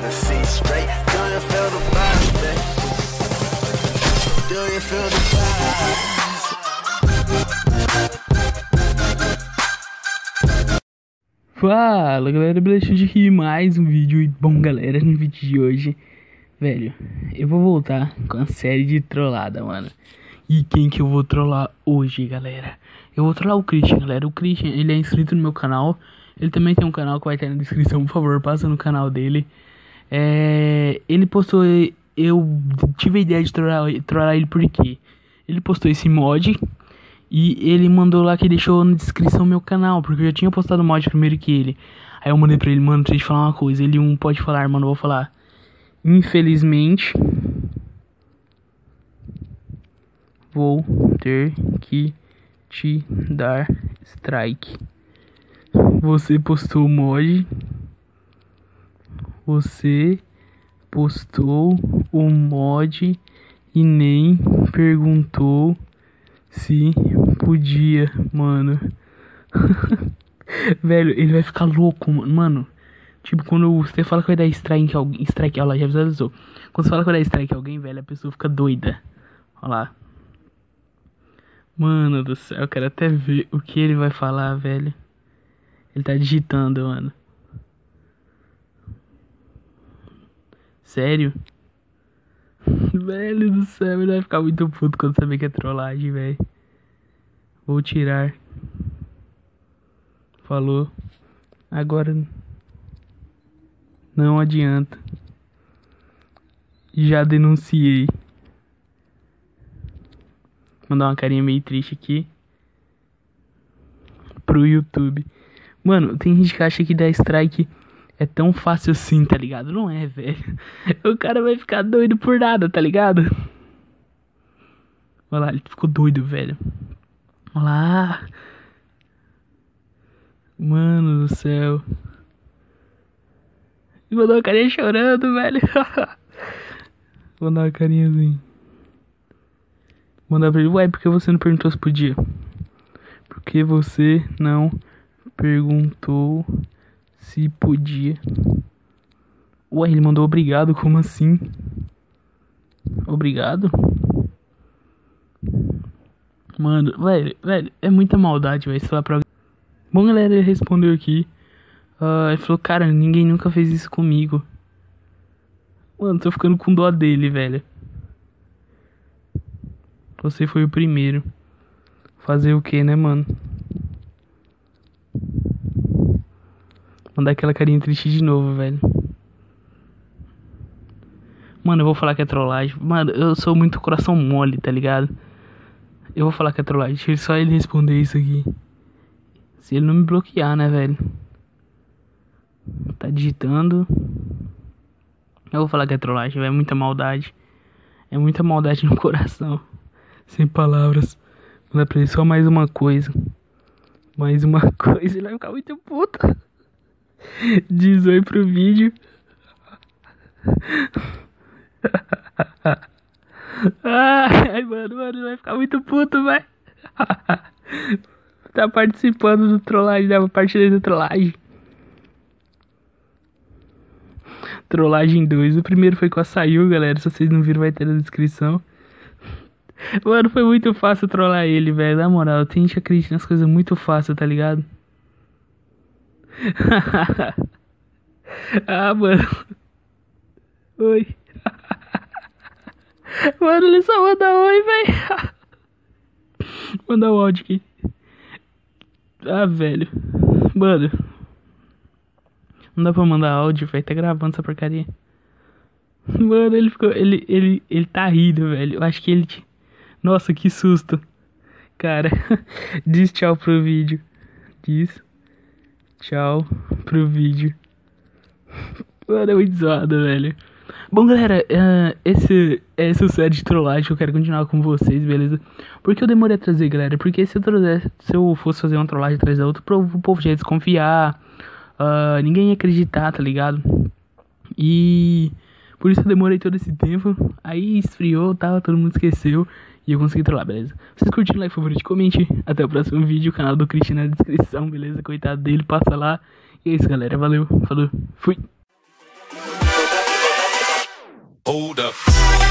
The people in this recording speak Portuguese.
in the seat straight. Do you feel the vibes, babe? Do you feel the vibes? Fala galera, beleza? De aqui mais um vídeo. E bom galera, no vídeo de hoje, velho, eu vou voltar com a série de trollada, mano. E quem que eu vou trollar hoje, galera? Eu vou trollar o Cristian, galera. O Cristian, ele é inscrito no meu canal. Ele também tem um canal que vai estar na descrição. Por favor, passa no canal dele. Ele postou... Eu tive a ideia de trollar ele porque ele postou esse mod. E ele mandou lá que deixou na descrição meu canal. Porque eu já tinha postado o mod primeiro que ele. Aí eu mandei pra ele, mano, preciso te falar uma coisa. Ele pode falar, mano, eu vou falar. Infelizmente... vou ter que te dar strike. Você postou o mod. Você postou o mod e nem perguntou se podia, mano. Velho, ele vai ficar louco, mano. Tipo, quando você fala que vai dar strike em alguém. Strike, olha lá, já visualizou. Quando você fala que vai dar strike em alguém, velho, a pessoa fica doida. Olha lá. Mano do céu, eu quero até ver o que ele vai falar, velho. Ele tá digitando, mano. Sério? Velho do céu, ele vai ficar muito puto quando saber que é trollagem, velho. Vou tirar. Falou. Agora não adianta. Já denunciei. Mandar uma carinha meio triste aqui pro YouTube. Mano, tem gente que acha que dar strike é tão fácil assim, tá ligado? Não é, velho. O cara vai ficar doido por nada, tá ligado? Olha lá, ele ficou doido, velho. Olha lá. Mano do céu. Ele mandou uma carinha chorando, velho. Vou mandar uma carinha assim. Mandar pra ele, ué, por que você não perguntou se podia? Porque você não perguntou se podia. Ué, ele mandou obrigado, como assim? Obrigado? Mano, velho, é muita maldade, velho, sei lá pra... Bom, galera, ele respondeu aqui. Ele falou, cara, ninguém nunca fez isso comigo. Mano, tô ficando com dó dele, velho. Você foi o primeiro. Fazer o que, né, mano? Mandar aquela carinha triste de novo, velho. Mano, eu vou falar que é trollagem. Mano, eu sou muito coração mole, tá ligado? Eu vou falar que é trollagem. Deixa só ele responder isso aqui. Se ele não me bloquear, né, velho? Tá digitando. Eu vou falar que é trollagem, velho. É muita maldade. É muita maldade no coração. Sem palavras. Mandar pra ele só mais uma coisa. Mais uma coisa. Ele vai ficar muito puto. Diz oi pro vídeo. Ai, mano. Ele vai ficar muito puto, vai. Tá participando do trollagem. Da parte da trollagem. Trollagem 2. O primeiro foi com a Sayu, galera. Se vocês não viram, vai ter na descrição. Mano, foi muito fácil trollar ele, velho. Na moral, tem gente que acredita nas coisas muito fácil, tá ligado? Ah, mano. Oi. Mano, ele só manda oi, velho. Manda o áudio aqui. Ah, velho. Mano. Não dá pra mandar áudio, velho. Tá gravando essa porcaria. Mano, ele ficou... Ele tá rindo, velho. Eu acho que ele... Nossa, que susto. Cara, diz tchau pro vídeo. Diz tchau pro vídeo. Mano, é muito zoado, velho. Bom, galera, esse é o set de trollagem que eu quero continuar com vocês, beleza? Porque eu demorei a trazer, galera. Porque se eu fosse fazer uma trollagem atrás da outra, o povo já ia desconfiar. Ninguém ia acreditar, tá ligado? E... por isso eu demorei todo esse tempo. Aí esfriou, tá? Todo mundo esqueceu. E eu consegui trollar, beleza? Vocês curtiram, like, favorito, comente. Até o próximo vídeo. O canal do Cristian na descrição, beleza? Coitado dele, passa lá. E é isso, galera. Valeu, falou, fui! Hold up.